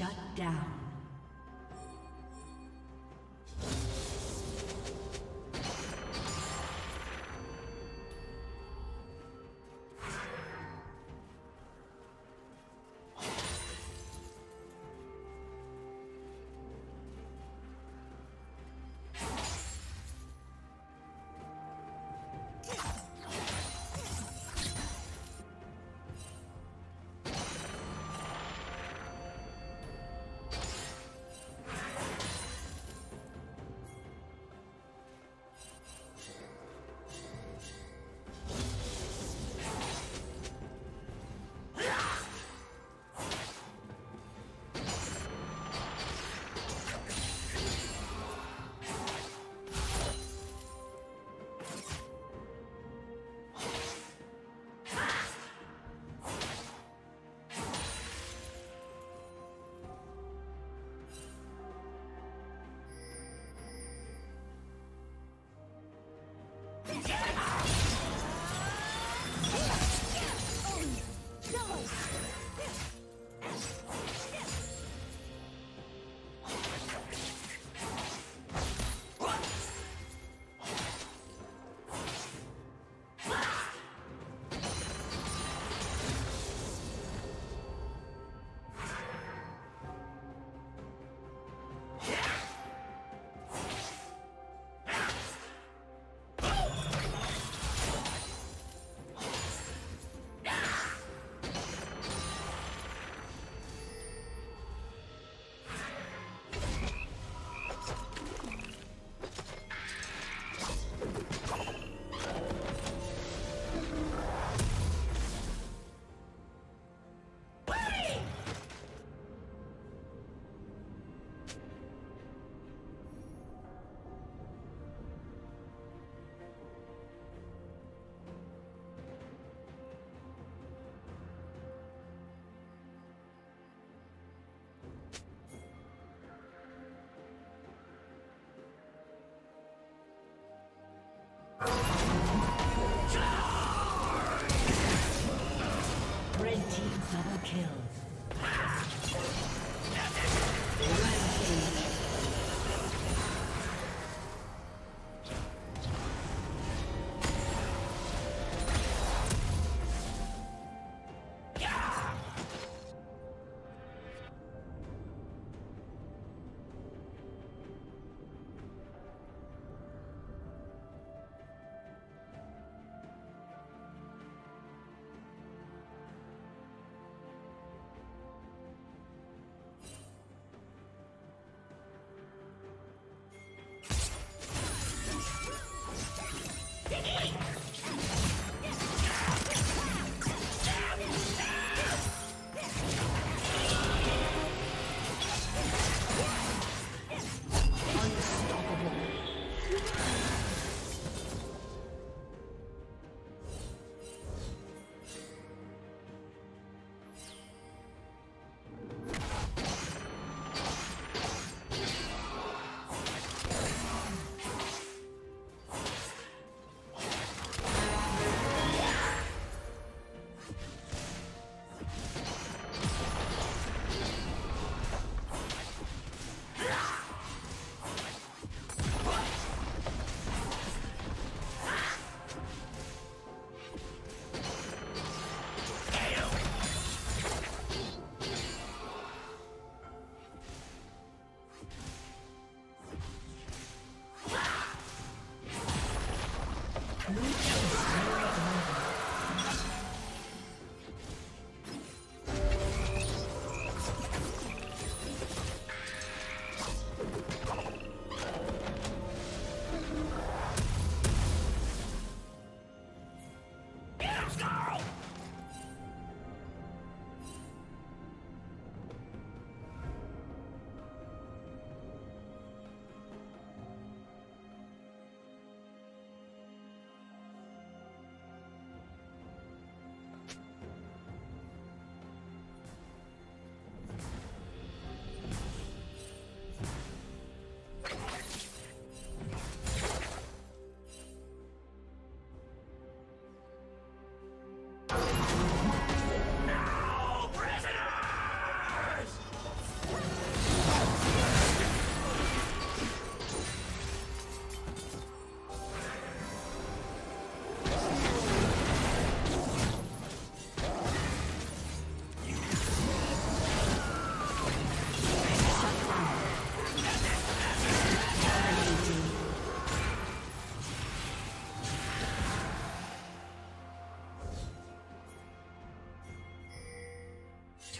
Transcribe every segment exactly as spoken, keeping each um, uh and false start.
Shut down.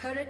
Turret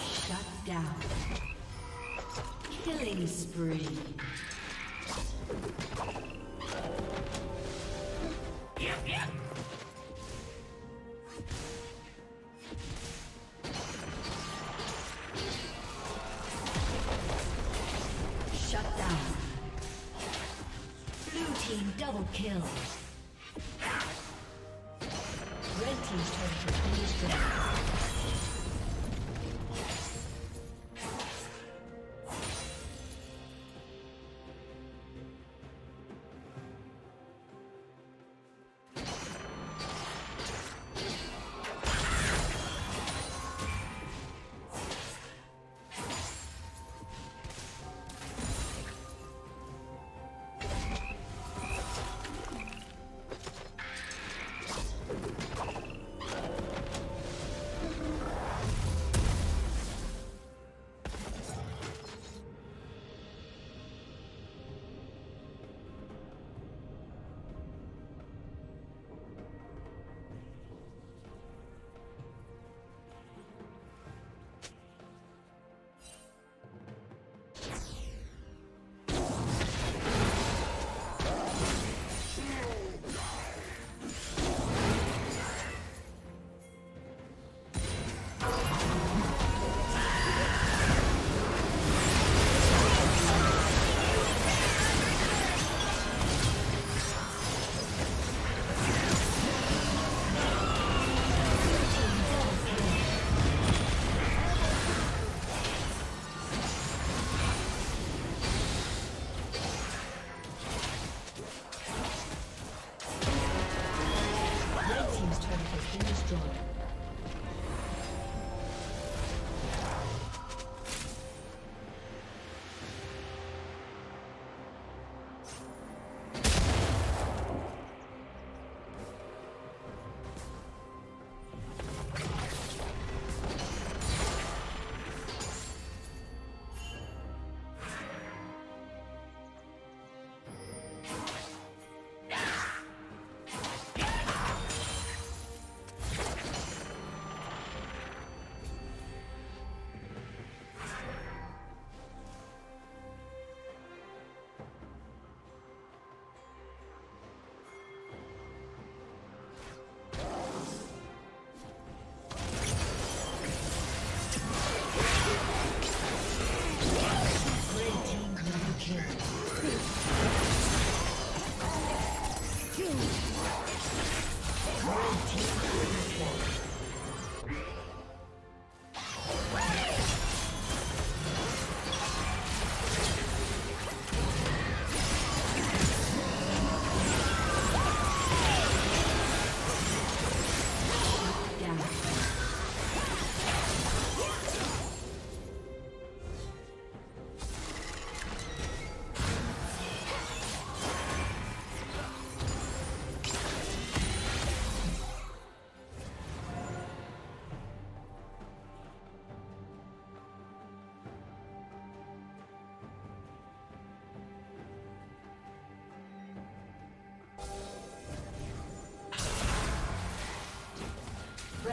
Shut down. Killing spree. Kill. Red team's turret has been destroyed.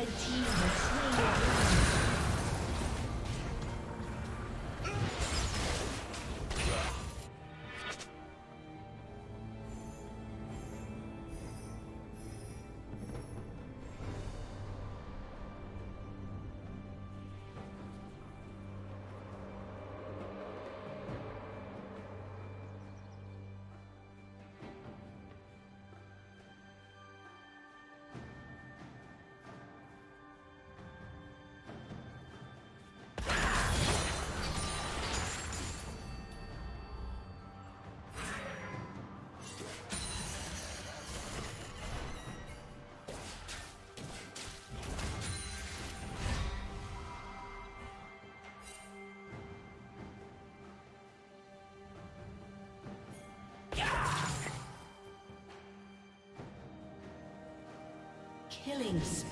Red team has slain the enemy. Killing spree.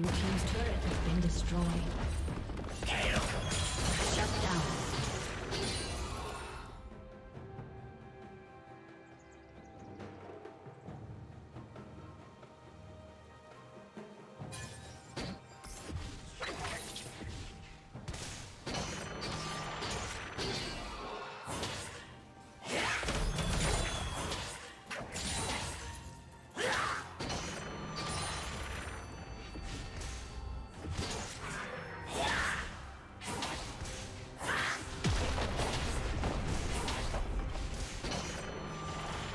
Blue team's turret has been destroyed.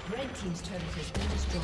Red team's turret has been destroyed.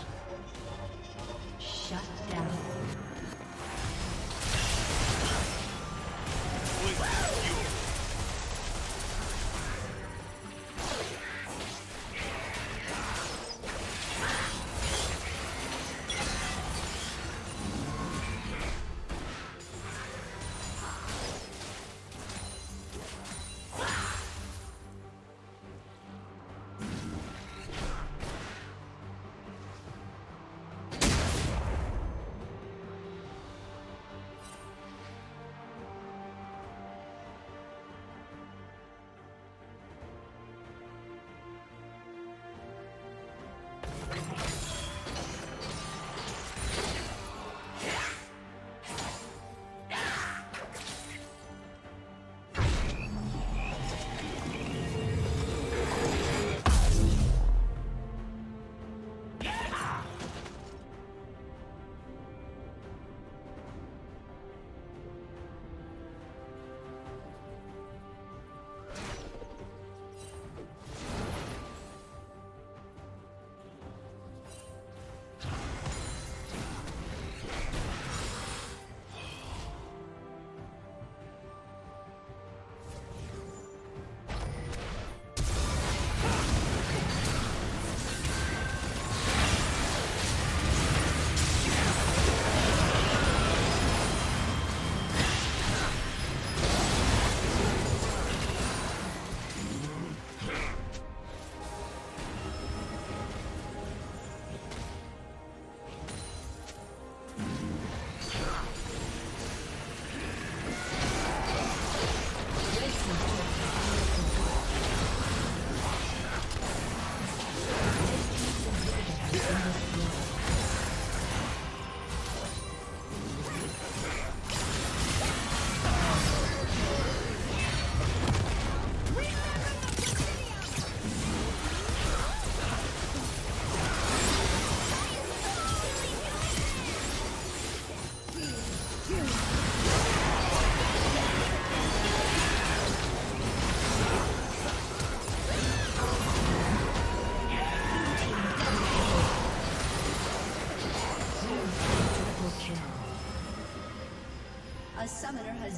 Shut down.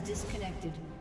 Disconnected.